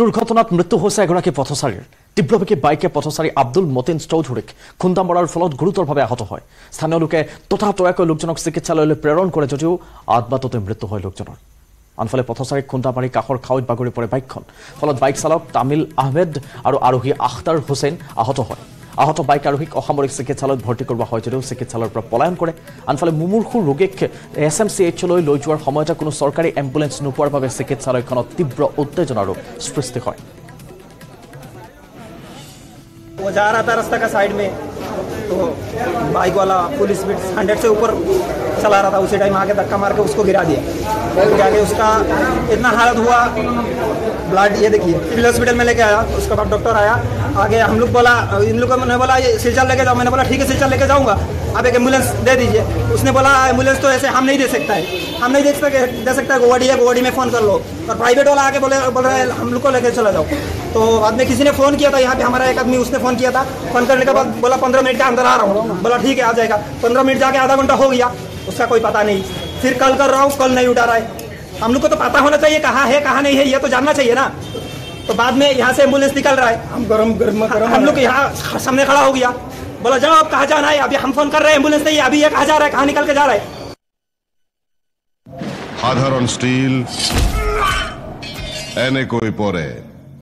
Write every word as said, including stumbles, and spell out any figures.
दुर्घटनात मृत्यु হৈছে এগৰাকী পথচাৰীৰ। তীব্রবেগে বাইকে পথচাৰী আব্দুল মতিন চৌধুৰীক খুন্দা মৰাৰ ফলত গুৰুতৰভাৱে আহত হয়। স্থানীয় লোকে ততাতয়াকৈ লোকজনক চিকিৎসালয়লৈ প্ৰেৰণ কৰে যদিও আদবাততে মৃত্যু হয় লোকজনৰ। আনফালে পথচাৰীক খুন্দা মাৰি কাখৰ খাৱৈত বাগৰি পৰে বাইকখন। ফলত বাইক চালক তামিল আহমেদ আৰু আৰোহী আখতাৰ হোসেন আহত হয়। আহত বাইক আৰোহীক অসামৰিক চিকিৎসালয়ত ভৰ্তি কৰোৱা হয় যদিও চিকিৎসালয়ৰ পৰা পলায়ন কৰে। আনফালে মুমূৰ্ষু ৰোগীক এছ এম চি এইচলৈ লৈ যোৱাৰ সময়তে কোনো চৰকাৰী এম্বুলেন্স নোপোৱাৰ বাবে চিকিৎসালয়খনত তীব্ৰ উত্তেজনাৰ সৃষ্টি হয়। वो जा रहा था रास्ता का साइड में, तो बाइक वाला फुल स्पीड हंड्रेड से ऊपर चला रहा था। उसी टाइम आके धक्का मार के उसको गिरा दिया। जाके उसका इतना हालत हुआ, ब्लड ये देखिए। सिविल हॉस्पिटल में लेके आया, उसके बाद डॉक्टर आया। आगे हम लोग बोला, इन लोग मैंने बोला ये सिलचर लेके जाओ। मैंने बोला ठीक है सिलचर लेके जाऊँगा, आप एक एम्बुलेंस दे दीजिए। उसने बोला एम्बुलेंस तो ऐसे हम नहीं दे सकता है, हम नहीं दे सकते दे सकता है गोवाड़ी है, गोवाड़ी में फ़ोन कर लो। और प्राइवेट वाला आके बोले बोल रहा है हम लोग को लेकर चला जाओ। तो बाद में किसी ने फ़ोन किया था, यहाँ पे हमारा एक आदमी उसने फ़ोन किया था। फ़ोन करने के बाद बोला पंद्रह मिनट के अंदर आ रहा हूँ। बोला ठीक है आ जाएगा। पंद्रह मिनट जाके आधा घंटा हो गया, उसका कोई पता नहीं। फिर कल कर रहा हूँ, कल नहीं उठा रहा है। हम लोग को तो पता होना चाहिए कहाँ है कहाँ नहीं है, ये तो जानना चाहिए ना। तो बाद में यहाँ से एम्बुलेंस निकल रहा है, हम गरम गरम हम लोग यहाँ सामने खड़ा हो गया। बोला जाओ आप कहाँ जाना है, अभी हम फ़ोन कर रहे हैं एम्बुलेंस नहीं, अभी ये कहाँ जा रहा है, कहाँ निकल के जा रहा है। সাধারণ স্টিল এনে কই পরে।